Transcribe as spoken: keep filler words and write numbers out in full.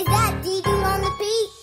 Is that Deagle on the beat?